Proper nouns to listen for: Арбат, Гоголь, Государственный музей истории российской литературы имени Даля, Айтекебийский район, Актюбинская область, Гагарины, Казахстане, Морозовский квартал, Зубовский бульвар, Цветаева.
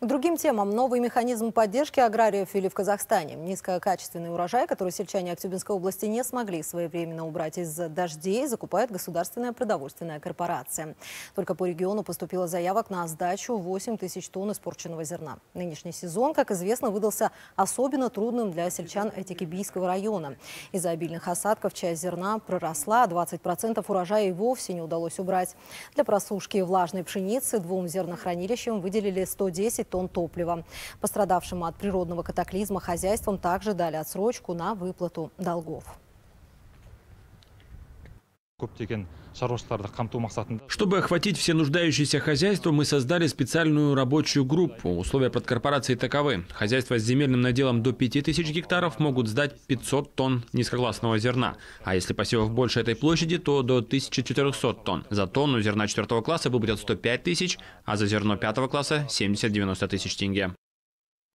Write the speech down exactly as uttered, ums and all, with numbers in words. К другим темам. Новый механизм поддержки аграриев или в Казахстане. Низкокачественный урожай, который сельчане Актюбинской области не смогли своевременно убрать из-за дождей, закупает государственная продовольственная корпорация. Только по региону поступило заявок на сдачу восьми тысяч тонн испорченного зерна. Нынешний сезон, как известно, выдался особенно трудным для сельчан Айтекебийского района. Из-за обильных осадков часть зерна проросла, двадцать процентов урожая и вовсе не удалось убрать. Для просушки влажной пшеницы двум зернохранилищам выделили сто десять тонн топлива. Пострадавшим от природного катаклизма хозяйствам также дали отсрочку на выплату долгов. Чтобы охватить все нуждающиеся хозяйства, мы создали специальную рабочую группу. Условия подкорпорации таковы. Хозяйства с земельным наделом до пяти тысяч гектаров могут сдать пятьсот тонн низкогласного зерна. А если посевов больше этой площади, то до тысячи четырёхсот тонн. За тонну зерна четвёртого класса выплатят сто пять тысяч, а за зерно пятого класса – семьдесят-девяносто тысяч тенге.